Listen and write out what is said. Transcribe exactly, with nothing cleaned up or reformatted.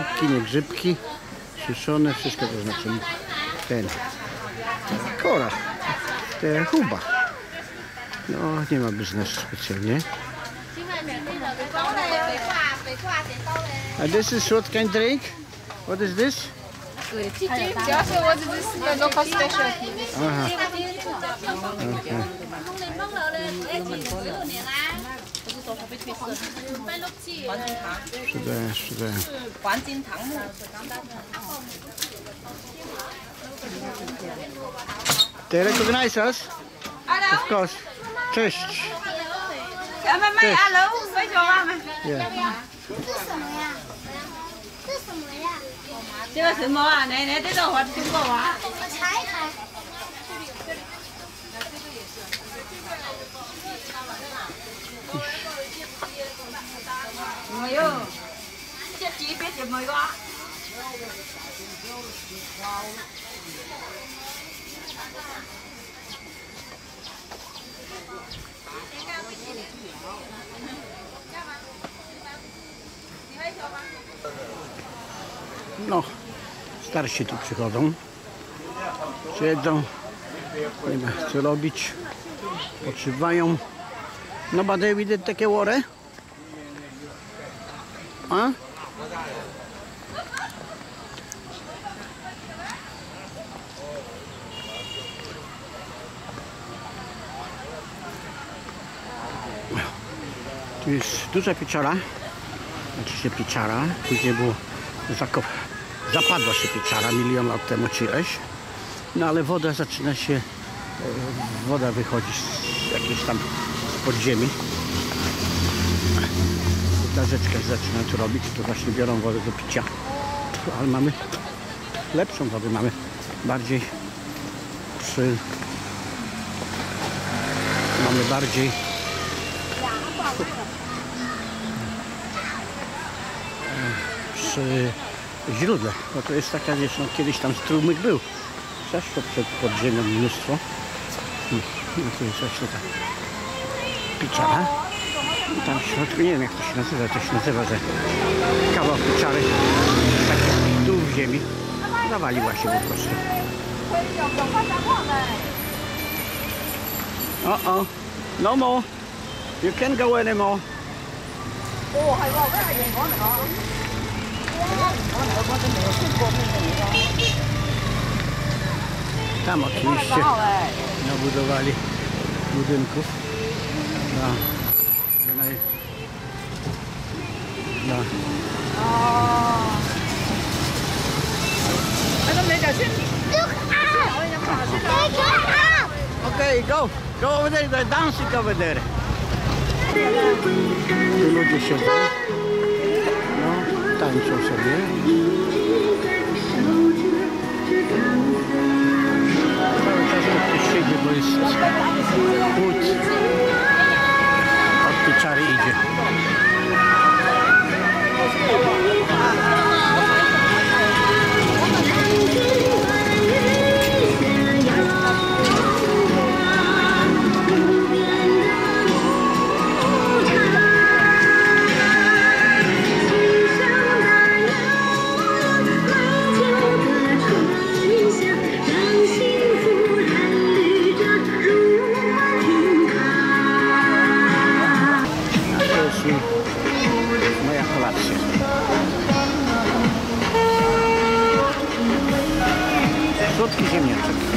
grzybki, nie grzybki, szyszone, wszystko to znaczy ten kora, ten chuba. No nie ma biznesu specjalnie. A this is what kind drink? What is this? Aha. Okay. Przydaje, przydaje. They recognize us? Of course. Cześć. Cześć. Yeah. No, starsi tu przychodzą, siedzą, nie ma co robić, poczywają. No, badaj widzę takie łore. A? Tu jest duża pieczara, znaczy pieczara, później było zakop, zapadła się pieczara milion lat temu czyleś, no ale woda zaczyna się, woda wychodzi z jakiejś tam z podziemi. Ta rzeczka zaczyna tu robić, to właśnie biorą wodę do picia, ale mamy lepszą wodę, mamy bardziej przy... mamy bardziej przy źródle, bo to jest taka, wiesz, no, kiedyś tam strumyk był, zresztą przed podziemią mnóstwo, no to jest właśnie ta pieczara. Tam w środku, nie wiem jak to się nazywa, to się nazywa, że kawał pieczary taki dół w ziemi zawaliła się po prostu. O, o, no more, you can't go anymore. Tam oczywiście nabudowali budynków na No. Okay, go, go over there, they're dancing over there. Tu ludzie siedzą, no, tańczą sobie. Cały czas ktoś siedzi, bo jest chłód. Od pieczary idzie. Słodki ziemniaczek.